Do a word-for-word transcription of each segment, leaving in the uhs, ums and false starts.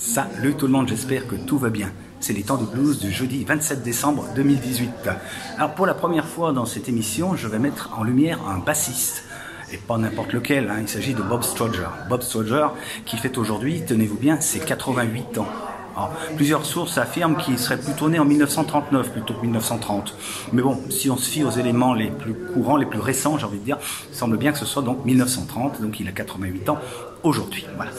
Salut tout le monde, j'espère que tout va bien. C'est les temps de blues du jeudi vingt-sept décembre deux mille dix-huit. Alors pour la première fois dans cette émission, je vais mettre en lumière un bassiste. Et pas n'importe lequel, hein. Il s'agit de Bob Stroger. Bob Stroger qui fête aujourd'hui, tenez-vous bien, ses quatre-vingt-huit ans. Alors, plusieurs sources affirment qu'il serait plutôt né en mille neuf cent trente-neuf plutôt que mille neuf cent trente. Mais bon, si on se fie aux éléments les plus courants, les plus récents, j'ai envie de dire, il semble bien que ce soit donc mille neuf cent trente, donc il a quatre-vingt-huit ans aujourd'hui. Voilà.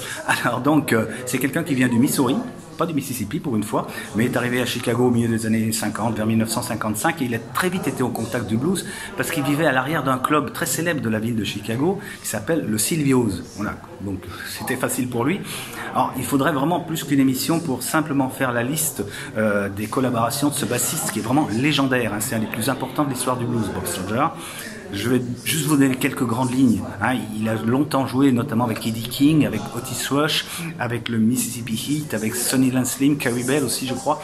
Alors donc, euh, c'est quelqu'un qui vient du Missouri, pas du Mississippi pour une fois, mais est arrivé à Chicago au milieu des années cinquante, vers mille neuf cent cinquante-cinq, et il a très vite été au contact du blues parce qu'il vivait à l'arrière d'un club très célèbre de la ville de Chicago qui s'appelle le Silvio's. Voilà. Donc c'était facile pour lui. Alors il faudrait vraiment plus qu'une émission pour simplement faire la liste euh, des collaborations de ce bassiste qui est vraiment légendaire, hein. C'est un des plus importants de l'histoire du blues, Bob Stroger. Je vais juste vous donner quelques grandes lignes. Hein, il a longtemps joué, notamment avec Eddie King, avec Otis Rush, avec le Mississippi Heat, avec Sunnyland Slim, Carrie Bell aussi, je crois.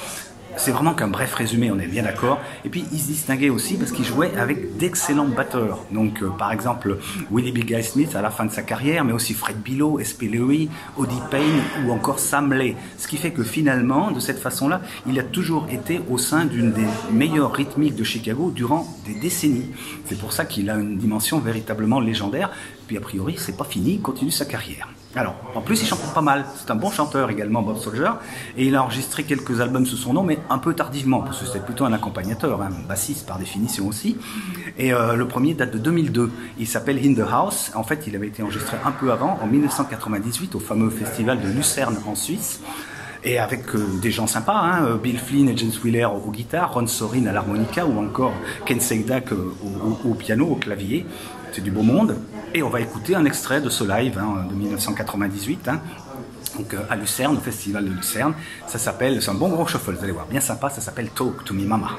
C'est vraiment qu'un bref résumé, on est bien d'accord. Et puis, il se distinguait aussi parce qu'il jouait avec d'excellents batteurs. Donc, euh, par exemple, Willie Biggs Smith à la fin de sa carrière, mais aussi Fred Bilot, S P Lewis, Odie Payne ou encore Sam Lay. Ce qui fait que finalement, de cette façon-là, il a toujours été au sein d'une des meilleures rythmiques de Chicago durant des décennies. C'est pour ça qu'il a une dimension véritablement légendaire. Puis, a priori, c'est pas fini, il continue sa carrière. Alors, en plus, il chante pas mal. C'est un bon chanteur également, Bob Stroger, et il a enregistré quelques albums sous son nom, mais un peu tardivement, parce que c'était plutôt un accompagnateur, un hein, bassiste par définition aussi. Et euh, le premier date de deux mille deux. Il s'appelle In The House. En fait, il avait été enregistré un peu avant, en mille neuf cent quatre-vingt-dix-huit, au fameux festival de Lucerne en Suisse. Et avec euh, des gens sympas, hein, Bill Flynn et James Wheeler aux guitares, Ron Sorin à l'harmonica ou encore Ken Seydak euh, au, au, au piano, au clavier. C'est du beau monde. Et on va écouter un extrait de ce live hein, de mille neuf cent quatre-vingt-dix-huit, hein, donc euh, à Lucerne, au festival de Lucerne. Ça s'appelle, c'est un bon gros shuffle, vous allez voir, bien sympa, ça s'appelle Talk to Me Mama.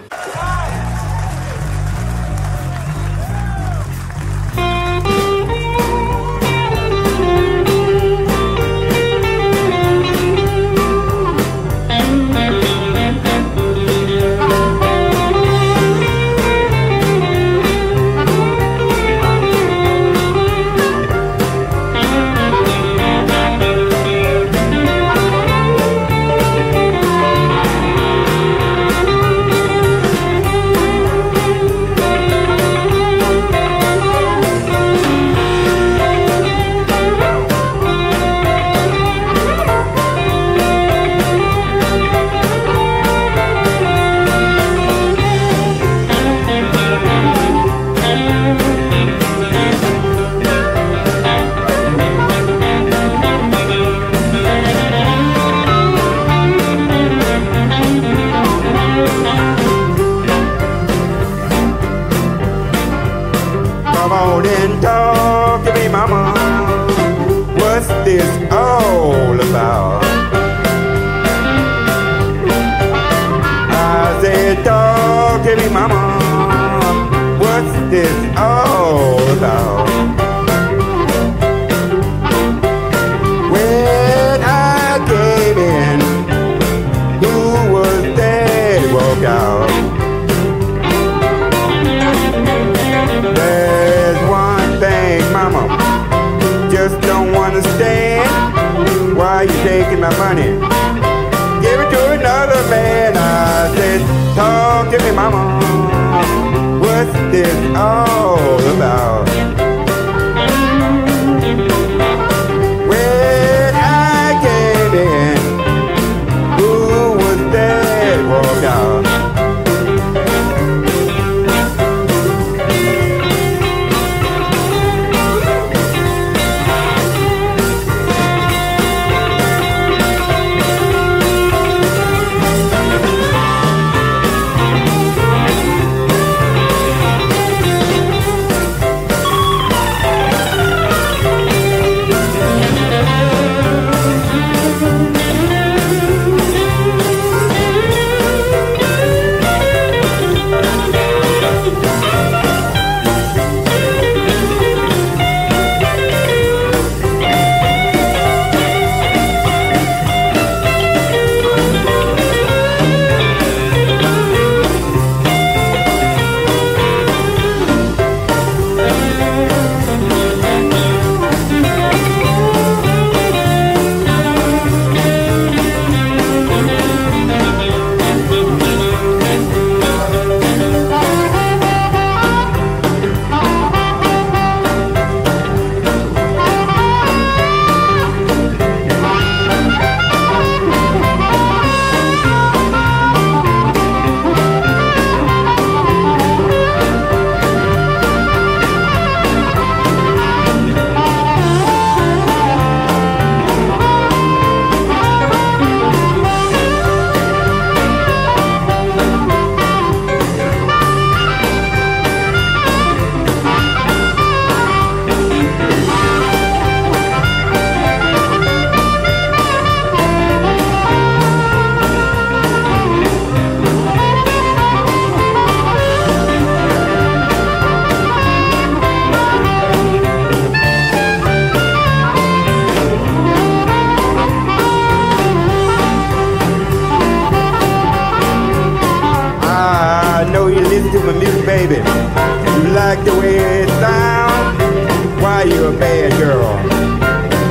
like the way it sounds. Why you a bad girl?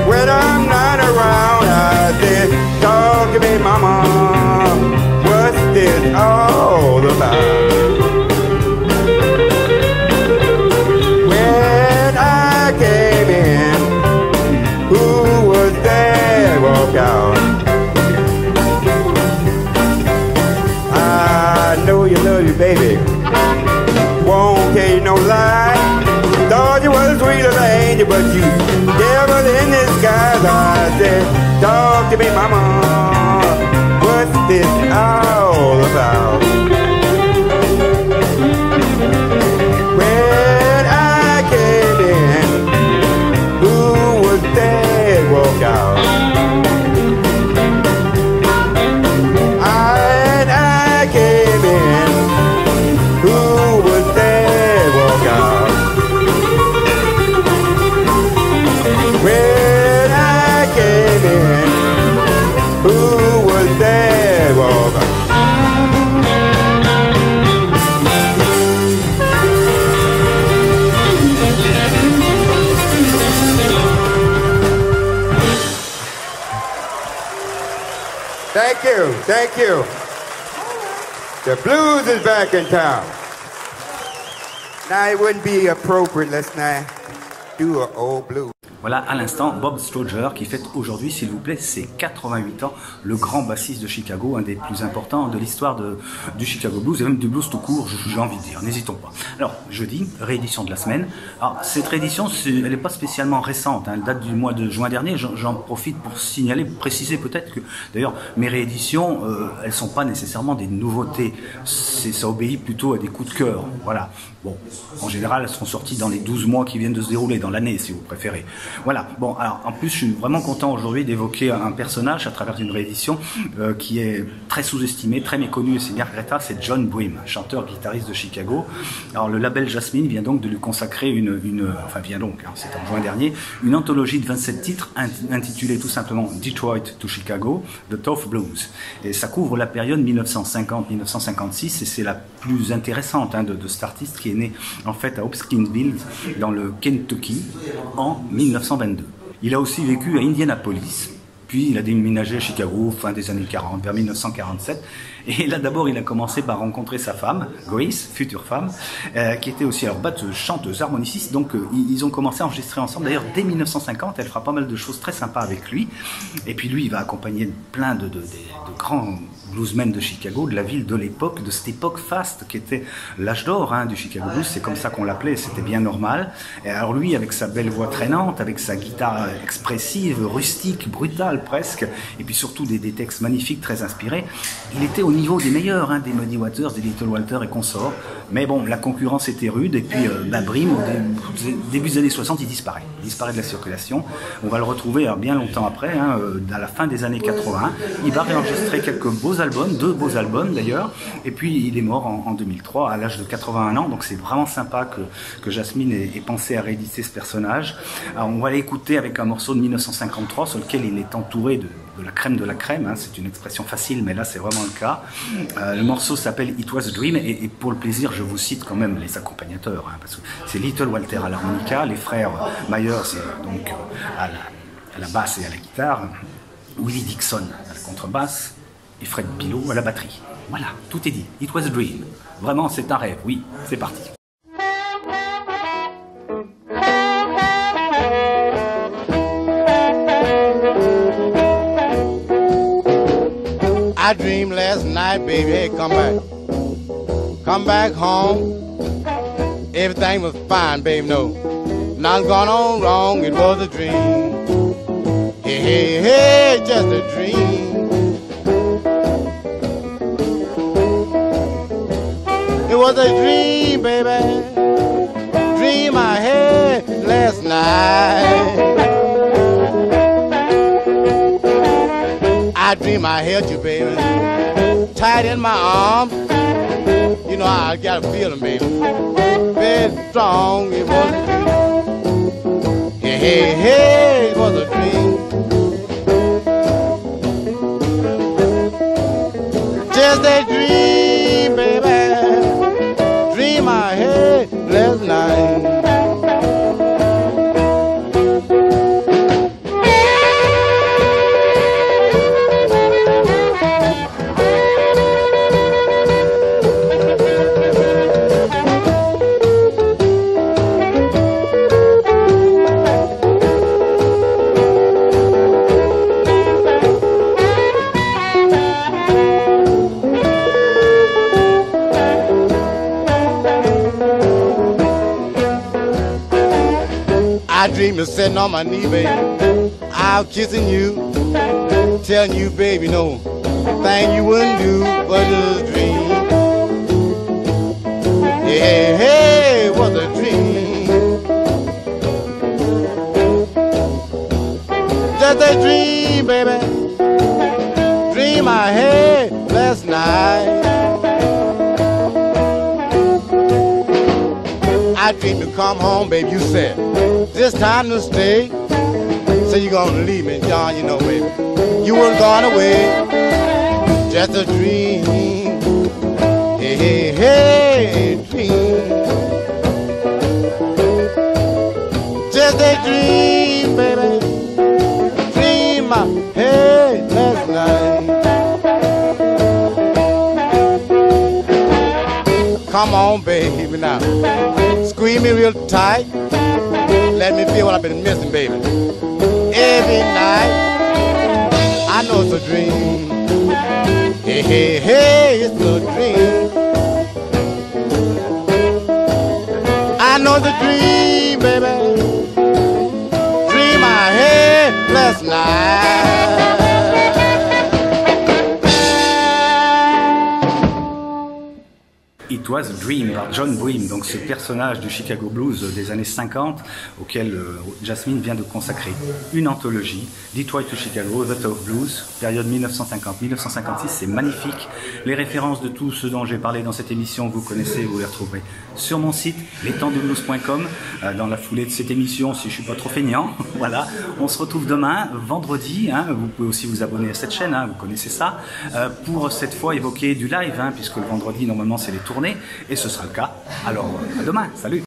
When I'm not around, I say, talk to me, mama. What's this all about? When I came in, who was there? Walk out. I know you love your baby. Won't tell you no lie. Thought you was sweet as an angel, but you devil in disguise. I said, talk to me, mama. What's this all about? When I came in, who was there? Walk out. Thank you, thank you. The blues is back in town. Now it wouldn't be appropriate, let's not do an old blues. Voilà, à l'instant, Bob Stroger qui fête aujourd'hui, s'il vous plaît, ses quatre-vingt-huit ans, le grand bassiste de Chicago, un des plus importants de l'histoire de, du Chicago Blues, et même du blues tout court, j'ai envie de dire, n'hésitons pas. Alors, jeudi, réédition de la semaine. Alors, cette réédition, c'est, elle n'est pas spécialement récente, hein, elle date du mois de juin dernier, j'en, j'en profite pour signaler, préciser peut-être que, d'ailleurs, mes rééditions, euh, elles ne sont pas nécessairement des nouveautés, c'est, ça obéit plutôt à des coups de cœur, voilà. Bon, en général, elles seront sorties dans les douze mois qui viennent de se dérouler, dans l'année, si vous préférez. Voilà, bon, alors en plus je suis vraiment content aujourd'hui d'évoquer un personnage à travers une réédition euh, qui est très sous-estimé, très méconnu et c'est bien regrettable, c'est John Brim, chanteur-guitariste de Chicago. Alors le label Jasmine vient donc de lui consacrer une, une enfin vient donc, hein, c'est en juin dernier, une anthologie de vingt-sept titres intitulée tout simplement Detroit to Chicago, The Tough Blues. Et ça couvre la période dix-neuf cent cinquante à dix-neuf cent cinquante-six et c'est la plus intéressante hein, de, de cet artiste qui est né en fait à Hopkinsville dans le Kentucky en mille neuf cent vingt-deux. Il a aussi vécu à Indianapolis, puis il a déménagé à Chicago fin des années quarante, vers mille neuf cent quarante-sept. Et là d'abord il a commencé par rencontrer sa femme, Grace, future femme, euh, qui était aussi alors batteuse, chanteuse, harmoniciste, donc euh, ils ont commencé à enregistrer ensemble, d'ailleurs dès mille neuf cent cinquante elle fera pas mal de choses très sympas avec lui, et puis lui il va accompagner plein de, de, de, de grands bluesmen de Chicago, de la ville de l'époque, de cette époque faste qui était l'âge d'or hein, du Chicago Blues, c'est comme ça qu'on l'appelait, c'était bien normal, et alors lui avec sa belle voix traînante, avec sa guitare expressive, rustique, brutale presque, et puis surtout des, des textes magnifiques, très inspirés, il était au niveau des meilleurs, hein, des Muddy Waters, des Little Walter et consorts. Mais bon, la concurrence était rude et puis euh, bah, Brim, au dé- début des années soixante, il disparaît. Il disparaît de la circulation. On va le retrouver alors, bien longtemps après, hein, euh, à la fin des années quatre-vingt. Il va réenregistrer quelques beaux albums, deux beaux albums d'ailleurs. Et puis il est mort en, en deux mille trois à l'âge de quatre-vingt-un ans. Donc c'est vraiment sympa que, que Jasmine ait, ait pensé à rééditer ce personnage. Alors, on va l'écouter avec un morceau de mille neuf cent cinquante-trois sur lequel il est entouré de... de la crème de la crème, hein, c'est une expression facile, mais là c'est vraiment le cas. Euh, le morceau s'appelle It Was a Dream, et, et pour le plaisir, je vous cite quand même les accompagnateurs, hein, parce que c'est Little Walter à l'harmonica, les frères Myers et donc euh, à, la, à la basse et à la guitare, Willie Dixon à la contrebasse, et Fred Bilot à la batterie. Voilà, tout est dit. It Was a Dream. Vraiment, c'est un rêve, oui, c'est parti. I dreamed last night, baby, hey, come back. Come back home. Everything was fine, baby, no. Nothing gone on wrong, it was a dream. Hey, hey, hey, just a dream. It was a dream, baby. Dream I had last night. I dream I held you, baby, tight in my arms. You know I got a feeling, baby, very strong. It was a dream. Hey, hey, hey, it was a dream. Just a dream, baby. Dream I had last night. dream of sitting on my knee, baby. I was kissing you, telling you, baby, no thing you wouldn't do but a dream. Yeah, hey, what a dream. Just a dream, baby. Dream I had last night. I dreamed you come home, baby, you said, this time to stay. So you gonna leave me, John, you know, baby. You weren't gone away. Just a dream. Hey, hey, hey, dream. Just a dream, baby. Dream I had last night. Come on, baby, now. Squeeze me real tight. Let me feel what I've been missing, baby. Every night. I know it's a dream. Hey, hey, hey, it's a dream. I know it's a dream, baby. Dream I had last night. It was a dream par John Brim, donc ce personnage du Chicago Blues des années cinquante auquel euh, Jasmine vient de consacrer une anthologie, Detroit to Chicago, The Tough Blues, période mille neuf cent cinquante mille neuf cent cinquante-six, c'est magnifique. Les références de tout ce dont j'ai parlé dans cette émission, vous connaissez, vous les retrouverez sur mon site, les temps de blues point com, euh, dans la foulée de cette émission, si je suis pas trop feignant. Voilà, on se retrouve demain, vendredi, hein, vous pouvez aussi vous abonner à cette chaîne, hein, vous connaissez ça, euh, pour cette fois évoquer du live, hein, puisque le vendredi, normalement, c'est les tournées. Et ce sera le cas. Alors, à demain. Salut.